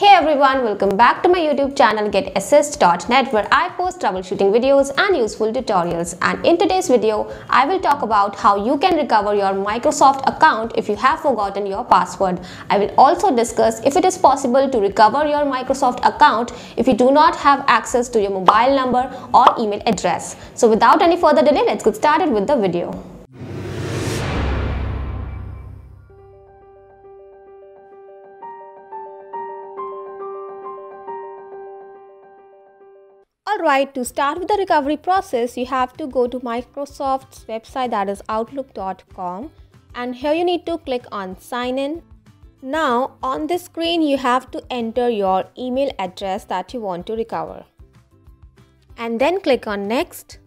Hey everyone, welcome back to my YouTube channel getassist.net, where I post troubleshooting videos and useful tutorials. And in today's video, I will talk about how you can recover your Microsoft account if you have forgotten your password. I will also discuss if it is possible to recover your Microsoft account if you do not have access to your mobile number or email address. So without any further delay, let's get started with the video. Alright, to start with the recovery process, you have to go to Microsoft's website, that is outlook.com, and here you need to click on sign in. Now on this screen you have to enter your email address that you want to recover and then click on next.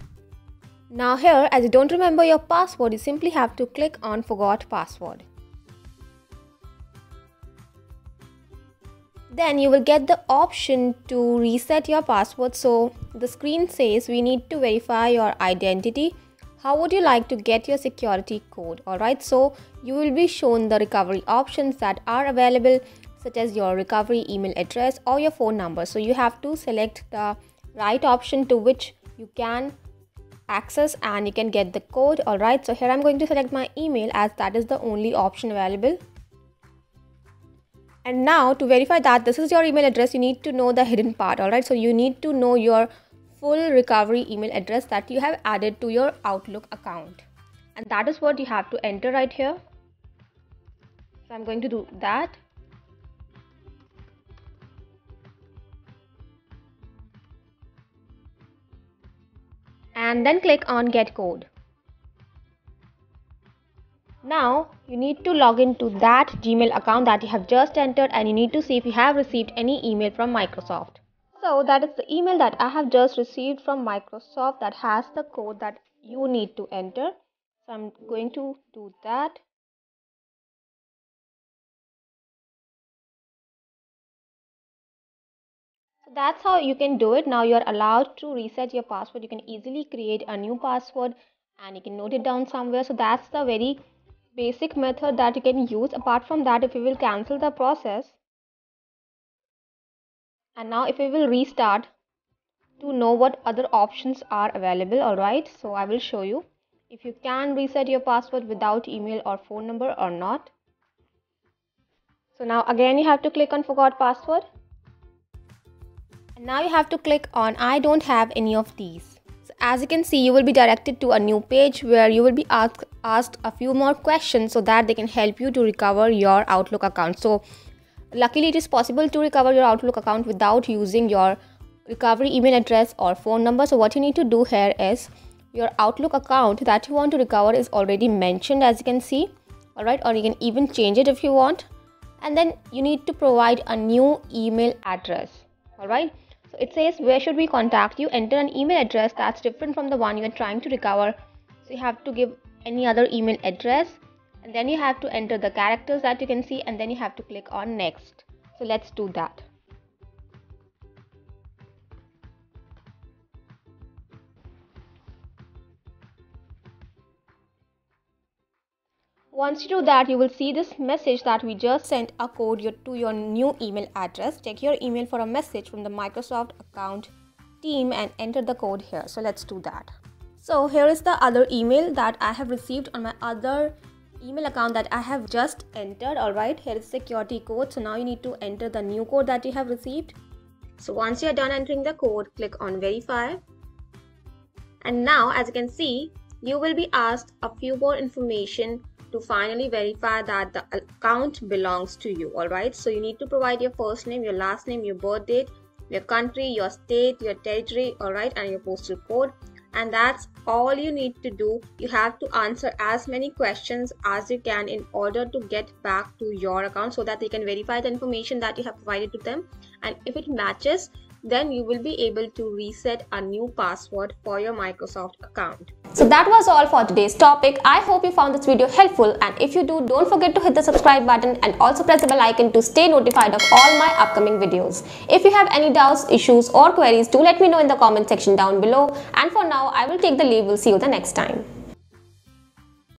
Now here, as you don't remember your password, you simply have to click on forgot password. Then you will get the option to reset your password. So the screen says we need to verify your identity. How would you like to get your security code? Alright, so you will be shown the recovery options that are available, such as your recovery email address or your phone number. So you have to select the right option to which you can access and you can get the code. Alright, so here I'm going to select my email, as that is the only option available. And now to verify that this is your email address, you need to know the hidden part. Alright, so you need to know your full recovery email address that you have added to your Outlook account, and that is what you have to enter right here. So I'm going to do that. And then click on get code. Now you need to log into that Gmail account that you have just entered, and you need to see if you have received any email from Microsoft. So that is the email that I have just received from Microsoft that has the code that you need to enter. So I'm going to do that. So that's how you can do it. Now you are allowed to reset your password. You can easily create a new password and you can note it down somewhere. So that's the very basic method that you can use. Apart from that, if you will cancel the process, and now if you will restart to know what other options are available. Alright, so I will show you if you can reset your password without email or phone number or not. So now again you have to click on forgot password, and now you have to click on I don't have any of these. As you can see, you will be directed to a new page where you will be asked a few more questions so that they can help you to recover your Outlook account. So luckily it is possible to recover your Outlook account without using your recovery email address or phone number. So what you need to do here is, your Outlook account that you want to recover is already mentioned, as you can see. Alright, or you can even change it if you want. And then you need to provide a new email address. Alright. So it says, where should we contact you? Enter an email address that's different from the one you are trying to recover. So you have to give any other email address, and then you have to enter the characters that you can see, and then you have to click on next. So let's do that. Once you do that, you will see this message that we just sent a code to your new email address. Check your email for a message from the Microsoft account team and enter the code here. So let's do that. So here is the other email that I have received on my other email account that I have just entered. Alright, here is security code. So now you need to enter the new code that you have received. So once you are done entering the code, click on verify. And now as you can see, you will be asked a few more information to finally verify that the account belongs to you. Alright, so you need to provide your first name, your last name, your birth date, your country, your state, your territory, alright, and your postal code. And that's all you need to do. You have to answer as many questions as you can in order to get back to your account, so that they can verify the information that you have provided to them. And if it matches, then you will be able to reset a new password for your Microsoft account. So that was all for today's topic. I hope you found this video helpful, and if you do, don't forget to hit the subscribe button and also press the bell icon to stay notified of all my upcoming videos. If you have any doubts, issues or queries, do let me know in the comment section down below. And for now, I will take the leave. We'll see you the next time.